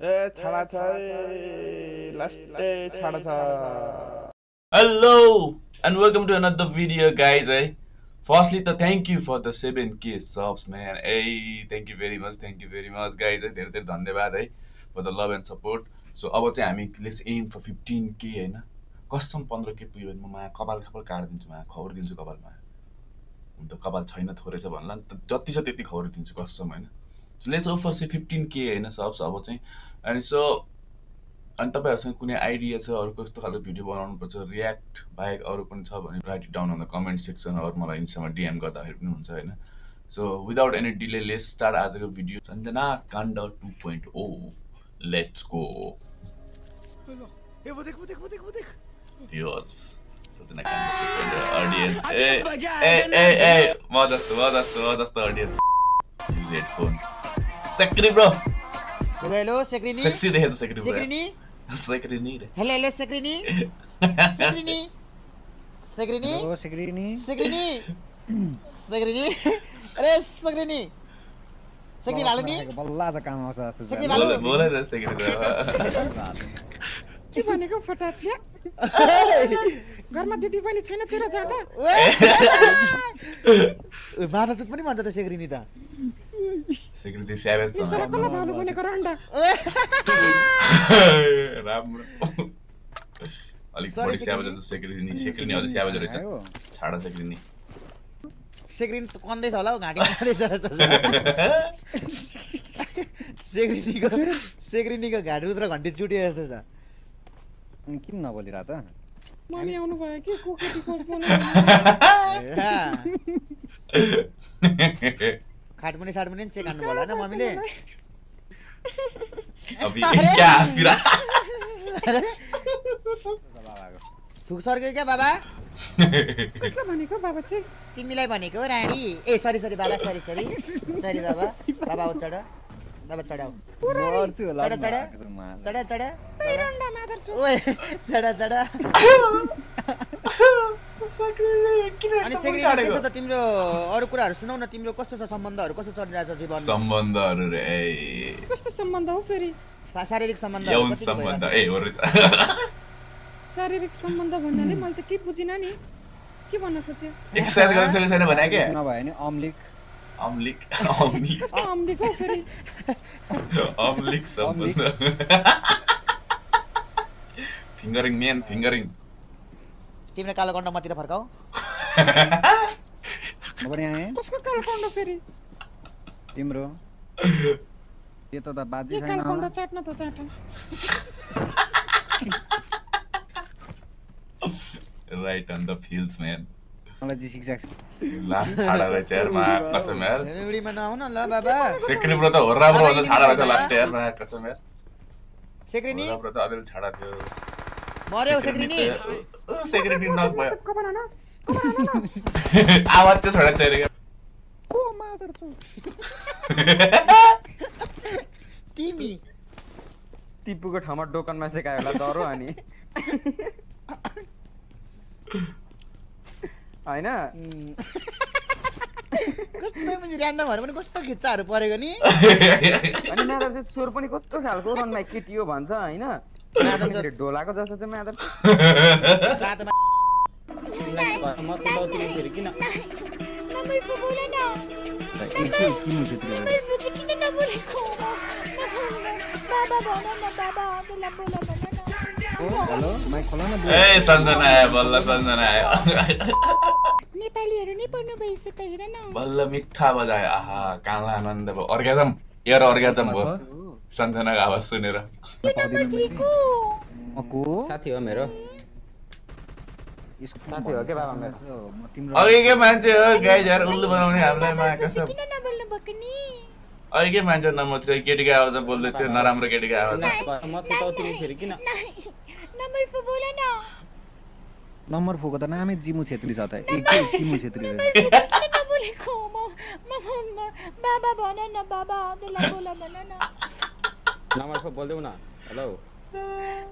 Hello and welcome to another video, guys. Firstly, thank you for the 7K subs, man. Thank you very much, guys. धेरै धन्यवाद for the love and support. So अब चाहिँ हामी let's aim for 15K हैन. Custom 15K पुग्यो भने म कपाल काट्दिन्छु, म खौर दिन्छु कपालमा. उन त कपाल छैन, थोरै छ भन्ला नि, जति छ त्यति खौर दिन्छु कस्टम हैन. So let's offer say 15K हैन सबs अब चाहिँ. And so अनि तपाईहरुसँग कुनै आइडिया छ अरु कस्तो खालको भिडियो बनाउनु पर्छ रिएक्ट बाहेक अरु पनि छ भने write it down on the comment section अरु मलाई इन्स्टामा डीएम गर्दाखेरि पनि हुन्छ हैन. So without any delay let's start आजको भिडियो. संजना काण्ड 2.0 लेट्स गो. ए वो देख दिस संजना काण्ड ऑडियंस. ए मजास्तो ऑडियंस. रेड फोन सक्री ब्रो. हेलो सक्रिनी. सेक्सी देखे तो सक्री सक्रिनी सक्रिनी. हेलो सक्रिनी सक्रिनी सक्रिनी. हेलो सक्रिनी सक्रिनी सक्रिनी. अरे सक्रिनी सक्री वालोनी बल्ला त काम आउँछ जस्तो सक्री वालो बोले त सक्री के भनेको फटाचिया. घरमा दिदी पनि छैन तेरो जाटा. ए बाबा जति पनि भन्छ त सक्रिनी त सेक्रेटरी सेवन सँग कला भालु भनेको रण्डा. राम्रो अलि बढी सेवा जस्तो सेक्रेटरी अलि सेवा जरे छ छाडा सेक्रेटरी त कन्दै छ होला हो घाटी कन्दै छ जस्तो छ. सेक्रेटरीको घाट रुद्र घण्टी छुटियो जस्तो छ. किन नबोलिरा त मम्मी आउनु भयो के कोकेटी कोट बोल्नु खाटमुनी साटमुनी चेक गर्नु होला हैन मम्मीले. अभी क्या आस्तिरा थुक सरके के बाबा कसले भनेको बाबा चाहिँ तिमीलाई भनेको रानी. ए सरी बाबा सरी बाबा चढाउ गर्छु होला चढा रण्डा मादर छु. ओए चढा तिम्रो अरु कुराहरु सुनाउ न. तिम्रो कस्तो छ सम्बन्धहरु कस्तो चलिरहेछ जीवनमा. सम्बन्धहरु रे कस्तो सम्बन्ध हो फेरि. शारीरिक सम्बन्ध यौन सम्बन्ध. ए हो रे शारीरिक सम्बन्ध भन्नाले मैले त के बुझिन नि के भन्न खोजे. एक्सरसाइज गर्न सके छैन भने के नभए नि अम्लिक हो फेरि अम्लिक सम्बन्ध. फिंगरिङ तिम्रो कालो कण्ड मतिर फर्काऊ. म पनि आए कसको कालो कण्ड फेरि तिम्रो त्यो त बाजी छैन. कालो कण्ड चाट्न त चाटा write on the fields man. मलाई जी शिक्षा लास्ट छाडा रे चेयरमा कसम यार. एभ्रीमा नआउ न ल बाबा. सेक्रेटरी ब्रो त होर्रा ब्रो भन्दा छाडा भएछ लास्ट यारमा कसम यार. सेक्रेटरी ब्रो त अबेल छाडा थियो मर्यो सेक्रेटरी. सेक्रेटरी नक भयो आवाज चाहिँ छोडा तेरे को मादर छु तिमी टिपुको ठाउँमा डोकनमा सेकायो होला डरो अनि हैन. कस्तो मजी र्यान्डमहरु पनि कस्तो खिच्चाहरु परेको नि. अनि मेरो चाहिँ स्वर पनि कस्तो खालको रनमा केटी हो भन्छ हैन. ढोलाको जस्तो चाहिँ मादर साथमा म त दौडिन फेरि किन नमस्ते बोले न किन नबोलेको बाबा भन न बाबा आफैलाई बोला भन न. हेलो माइक खोला न. ए सन्जना आयो बल्ल सन्जना आयो. नेपालीहरु नि पढ्नु भइसक्यो हैन न. बल्ल मिठा बजायो. आहा काला आनन्द भयो. अर्गाजम यार अर्गाजम भयो सन्जनाको आवाज सुनेर. मको साथी हो मेरो. यसको साथी हो के बाबा मेरो. अघि के मान्छे हो गाइस यार उल्लु बनाउने हामीलाई मा कसम. किन नबोल्नु भएको नि. अघि के मान्छे नमत्र केटीको आवाज बोल्दै थियो नराम्रो केटीको आवाज. म त तौतिनी फेरि किन नम्बर 4 बोल न. नम्बर 4 को त नामै जिमु छेत्री छ त. एकै जिमु छेत्री रे. किन नबोलेको म बाबा भन न बाबा आउँदै बोल भन न. नम्बर 4 बोल्देउ न. हेलो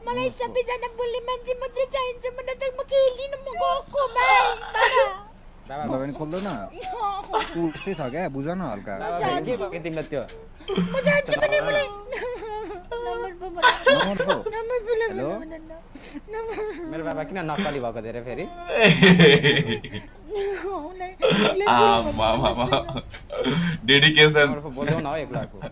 मलाई सबै जना बोल्ने मान्छे मात्र चाहिन्छ. म त म के लिनु म गको भाइ बाबा बाबा पनि खोल्दो न. तु उस्तै छ के बुझ न हल्का के तिमीलाई त्यो म जान्छु भने मलाई कौन हो? हेलो मेरे बाबा की ना नापाली बाबा दे रहे फेरी डेडिकेशन बोलो ना एक लाख पूरा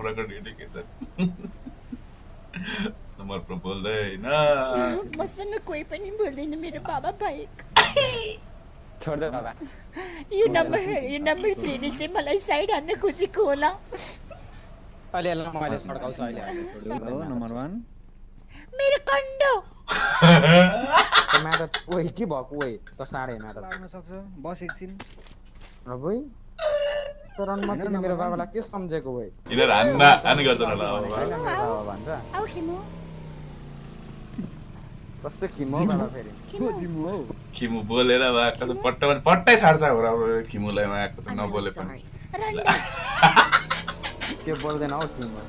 पूरा का डेडिकेशन नंबर पर बोल दे ना बस ना कोई पे नहीं बोल देना मेरे बाबा बाइक छोड़ दे बाबा ये नंबर 3 नीचे मलाई साइड आने कुछ खोला अरे अल्लाह मारे सड़क उस आइले नंबर 1 मेरे कंडो मैं तो कोई की बात कोई तो सारे मैं तो बस एक सीन अबे तरन मत मेरे बाबाला के समझेको भई इधर अन्ना अनि गर्दैन ल बाबा आउ किमो कस्तो किमो बाबा फेरि किमो बोलेर बाको त पट्टै छाड्छ हो किमोलाई बाको त नबोले पनि के बोल देना हो किमो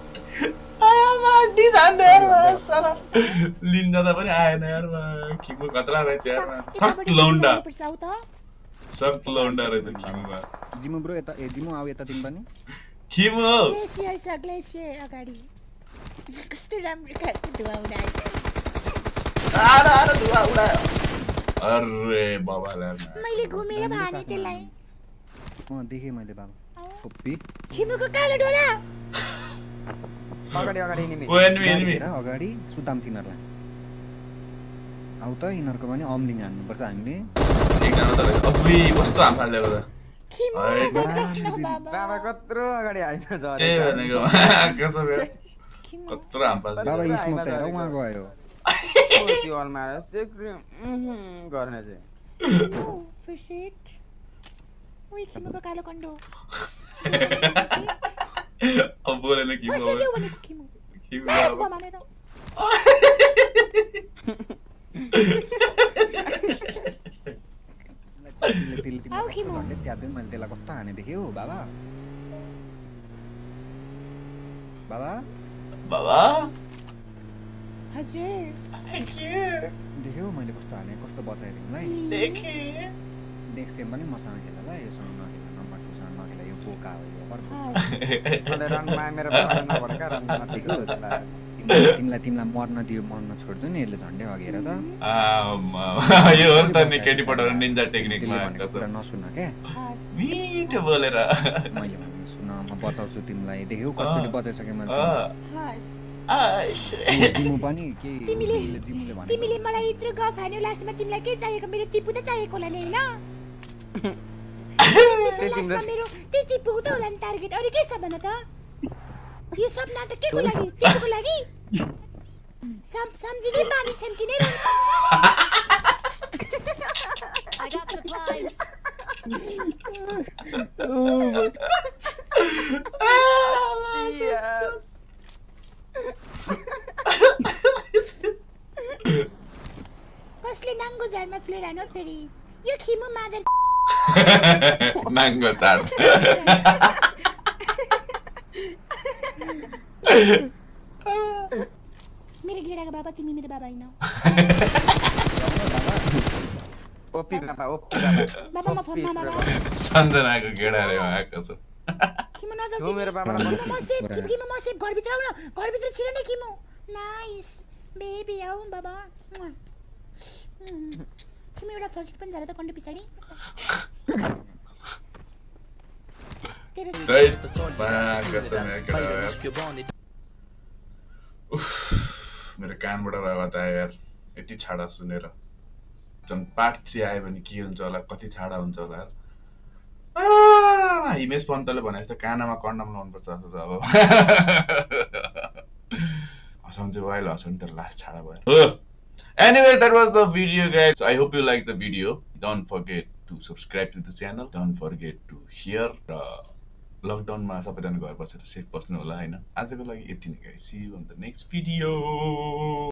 आमा डिजाइन देर साला लिन जादा पनि आएन यार किमो खतरा रहेछ यार सब लौंडा रहेछ किमोमा जिमो ब्रो एता ए जिमो आउ एता तिमी पनि किमो ग्लेसियर स ग्लेसियर अगाडि कस्तो राम्रो खालको धुवा उडायो आरा धुवा उडायो अरे बाबा ला मैले घुमेर भाने त्यसलाई हो देखे मैले बाबा पप्पी किमोको कालो डोला अगाडि एनिमी अगाडि सुदाम तिमीहरुलाई आउ त इनरको पनि अम्लिङ हान्नु पर्छ हामीले एकजना त अबे बस्तो हाम फाल्दै गयो किमो बाबा कत्रो अगाडि आइन जरे त्यही भनेको कसो भयो कत्रो हाम फाल्दै बाबा यसमा त हेर उहाँ गयो त्यो अल मारे सेक्रिम गर्ने चाहिँ फिश इट ओइ किमोको कालो कन्डो अब बोलेन किमो किमो मानेर आओ किमो त्यादै मैले त्यसलाई कस्तो हाने देख्यो बाबा बाबा बाबा हजुर देख्यो मैले कस्तो हाने कस्तो बचाए तिमीलाई देखे नेक्स्ट टाइम पनि मसँग खेल ल योसँग नखेल नम्बर 2 सँग नखेल यो पोका हो यो पर्को मलाई रनमा मेरो बाबा नभरका रनमा नखेल तिमीलाई मर्न दियो मर्न छोड्दै नि यसले झण्डै हगेर त आमा यो हो नि त नि केटी पटक निन्जा टेक्निकमा कसो नसुन के मिठो बोलेर मैले भने सुन म बचाउँछु तिमीलाई देख्यौ कसरी बचाइसके मैले हस आइस तिमी पनि के तिमीले मलाई इत्र गफ हान्यो लास्टमा तिमीलाई के चाहिएको मेरो टिपु त चाहिएको होला नि हैन लास्टमा मेरो टिपु त होला नि टार्गेट अरु के छ भन त यो सब नाटक के को लागि त्यसको लागि समझिने मानिस छन् कि नै I got supplies कसले नाङ्गो झाडमा फ्लेयर हान्यो फेरि यो खिमो मादर नाङ्गो झाड मेरे गेडा का बाबा तिमी मेरे बाबा हैन ओपी बाबा बाबा फोनमा बाबा सन्जना को गेडा रे आको छ किमो नजाऊ तिमी मेरो बाबा म सेफ घर भित्र छिर्ने किमो नाइस बेबी आउ बाबा किमो एउटा फर्स्ट पनि जरा त कन्ड पिछाडी मेरे कानबाट आवाज आयो यार यति छाडा सुनेर जन पार्ट 3 आयो भने के हुन्छ होला कति छाडा हुन्छ होला यार हिमेश पन्तले भने जस्तो कानामा कन्डम लाउनु पर्छ जस्तो अब हसाउँछ वाइल हसाउन त लास्ट छाडा भयो हो anyway that was the video guys I hope you like the video don't forget to subscribe to the channel don't forget to hear lockdown में सबैजना घर बसेर सेफ बस्नु होला हैन आजको लागि यति नै guys see you on the next video.